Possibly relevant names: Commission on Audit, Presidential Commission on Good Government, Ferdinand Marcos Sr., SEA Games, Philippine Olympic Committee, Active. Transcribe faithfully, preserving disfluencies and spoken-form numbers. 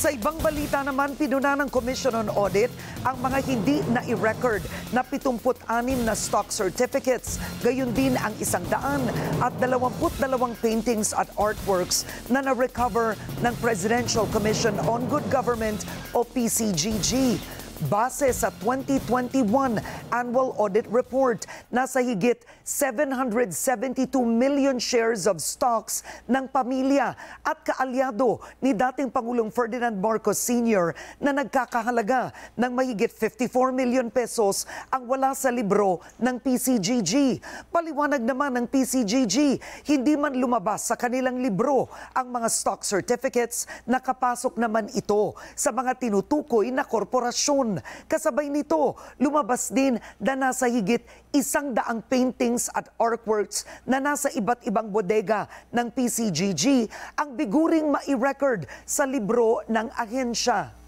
Sa ibang balita naman, pinuna ng Commission on Audit ang mga hindi na i-record na pitungput-anim na stock certificates, gayon din ang isang daan at dalawamput dalawang paintings at artworks na na-recover ng Presidential Commission on Good Government o P C G G. Base sa twenty twenty-one Annual Audit Report, nasa higit seven hundred seventy-two million shares of stocks ng pamilya at kaalyado ni dating Pangulong Ferdinand Marcos Senior na nagkakahalaga ng mahigit fifty-four million pesos ang wala sa libro ng P C G G. Paliwanag naman ng P C G G, hindi man lumabas sa kanilang libro ang mga stock certificates, nakapasok naman ito sa mga tinutukoy na korporasyon. Kasabay nito, lumabas din na nasa higit isang daang paintings at artworks na nasa iba't ibang bodega ng P C G G ang biguring mai-record sa libro ng ahensya.